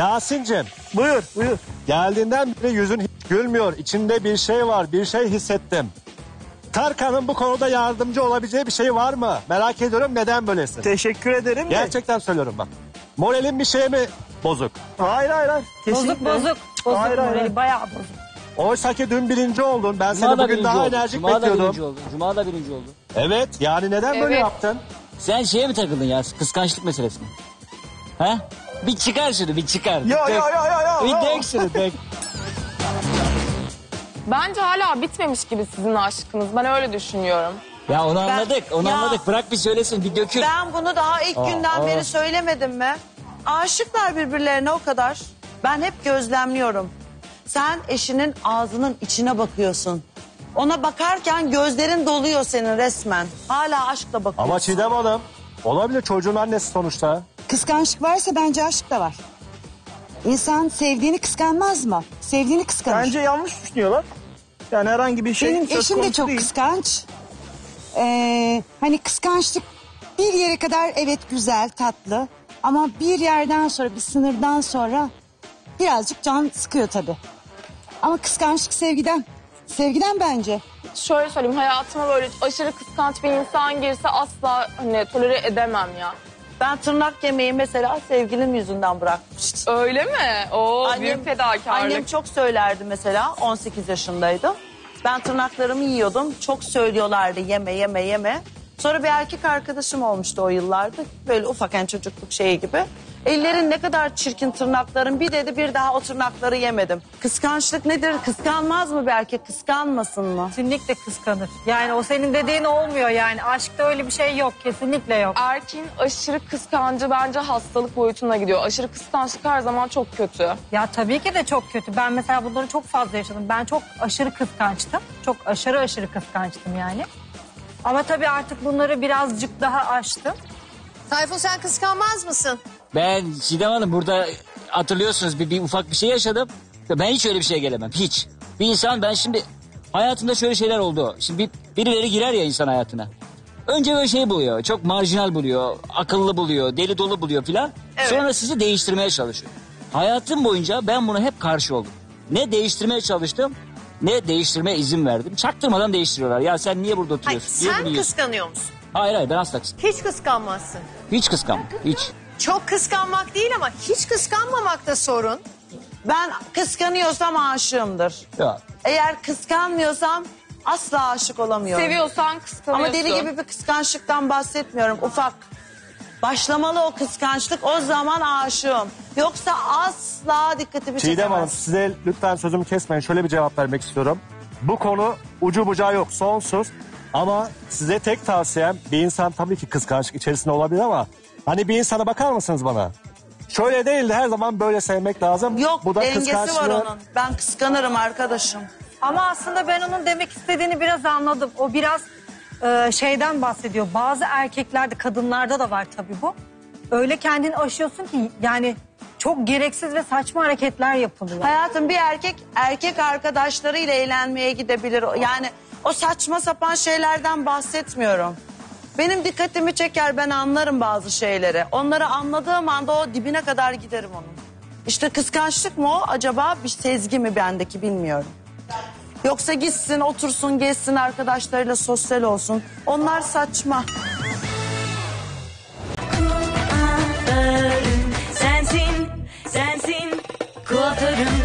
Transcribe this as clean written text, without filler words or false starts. Yasin'cim. Buyur, buyur. Geldiğinden beri yüzün hiç gülmüyor. İçinde bir şey var, bir şey hissettim. Tarkan'ın bu konuda yardımcı olabileceği bir şey var mı? Merak ediyorum, neden böylesin? Teşekkür ederim. Gerçekten söylüyorum bak. Moralin bir şey mi bozuk? Hayır, hayır, hayır. Kesinlikle. Bozuk. Bozuk hayır, morali, hayır. Bayağı bozuk. Oysa ki dün birinci oldun. Ben seni bugün daha enerjik bekliyordum. Cuma da birinci oldun. Cuma da birinci oldun. Evet, yani neden böyle yaptın? Sen şeye mi takıldın ya? Kıskançlık meselesine. Ha? Bir çıkar şunu, bir çıkar. Ya. Bir tek şunu, tek. Bence hala bitmemiş gibi sizin aşkınız. Ben öyle düşünüyorum. Ya onu anladık, onu anladık. Bırak bir söylesin, bir dökül. Ben bunu daha ilk günden beri söylemedim mi? Aşıklar birbirlerine o kadar. Ben hep gözlemliyorum. Sen eşinin ağzının içine bakıyorsun. Ona bakarken gözlerin doluyor senin resmen. Hala aşkla bakıyorsun. Ama Çiğdem Hanım, olabilir çocuğun annesi sonuçta. Kıskançlık varsa bence aşk da var. İnsan sevdiğini kıskanmaz mı? Sevdiğini kıskanır. Bence yanlış düşünüyorlar. Yani herhangi bir şey. Benim eşim de çok kıskanç. Hani kıskançlık bir yere kadar evet güzel, tatlı. Ama bir yerden sonra, bir sınırdan sonra birazcık can sıkıyor tabii. Ama kıskançlık sevgiden. Sevgiden bence. Şöyle söyleyeyim, hayatıma böyle aşırı kıskanç bir insan girse asla hani tolere edemem ya. Ben tırnak yemeği mesela sevgilim yüzünden bırakmıştım. Öyle mi? Oo, büyük fedakarlık. Annem çok söylerdi mesela, 18 yaşındaydım. Ben tırnaklarımı yiyordum, çok söylüyorlardı yeme yeme yeme. Sonra bir erkek arkadaşım olmuştu o yıllarda. Böyle ufakken çocukluk şeyi gibi. Ellerin ne kadar çirkin tırnakların, bir dedi bir daha o tırnakları yemedim. Kıskançlık nedir? Kıskanmaz mı bir erkek? Kıskanmasın mı? Kesinlikle kıskanır. Yani o senin dediğin olmuyor yani. Aşkta öyle bir şey yok. Kesinlikle yok. Erkeğin aşırı kıskancı bence hastalık boyutuna gidiyor. Aşırı kıskançlık her zaman çok kötü. Ya tabii ki de çok kötü. Ben mesela bunları çok fazla yaşadım. Ben çok aşırı kıskançtım. Çok aşırı kıskançtım yani. Ama tabii artık bunları birazcık daha aştım. Tayfun sen kıskanmaz mısın? Ben Sida Hanım burada hatırlıyorsunuz bir ufak bir şey yaşadım. Ben hiç öyle bir şeye gelemem hiç. Bir insan ben şimdi hayatımda şöyle şeyler oldu. Şimdi birileri girer ya insan hayatına. Önce böyle şey buluyor. Çok marjinal buluyor. Akıllı buluyor. Deli dolu buluyor filan. Evet. Sonra sizi değiştirmeye çalışıyor. Hayatım boyunca ben buna hep karşı oldum. Ne değiştirmeye çalıştım ne değiştirmeye izin verdim. Çaktırmadan değiştiriyorlar. Ya sen niye burada oturuyorsun? Hayır, sen kıskanıyor musun? Hayır hayır ben asla kıskanmam. Hiç kıskanmazsın. Hiç kıskanmam. Hiç. Çok kıskanmak değil ama hiç kıskanmamak da sorun. Ben kıskanıyorsam aşığımdır. Ya. Eğer kıskanmıyorsam asla aşık olamıyorum. Seviyorsan kıskanıyorsun. Ama deli gibi bir kıskançlıktan bahsetmiyorum. Ufak. Başlamalı o kıskançlık, o zaman aşığım. Yoksa asla dikkatimi çekemez. Çiğdem Hanım size lütfen sözümü kesmeyin. Şöyle bir cevap vermek istiyorum. Bu konu ucu bucağı yok, sonsuz. Ama size tek tavsiyem bir insan tabii ki kıskançlık içerisinde olabilir ama... Hani bir insana bakar mısınız bana? Şöyle değil de her zaman böyle sevmek lazım. Yok, bu da dengesi var onun. Ben kıskanırım arkadaşım. Ama aslında ben onun demek istediğini biraz anladım. O biraz şeyden bahsediyor. Bazı erkeklerde, kadınlarda da var tabii bu. Öyle kendini aşıyorsun ki yani çok gereksiz ve saçma hareketler yapılıyor. Hayatım bir erkek arkadaşlarıyla eğlenmeye gidebilir. Yani o saçma sapan şeylerden bahsetmiyorum. Benim dikkatimi çeker, ben anlarım bazı şeyleri. Onları anladığım anda o dibine kadar giderim onun. İşte kıskançlık mı o acaba, bir sezgi mi bendeki bilmiyorum. Yoksa gitsin, otursun, gezsin, arkadaşlarıyla sosyal olsun. Onlar saçma. Kuaförüm sensin, sensin. Kuaförüm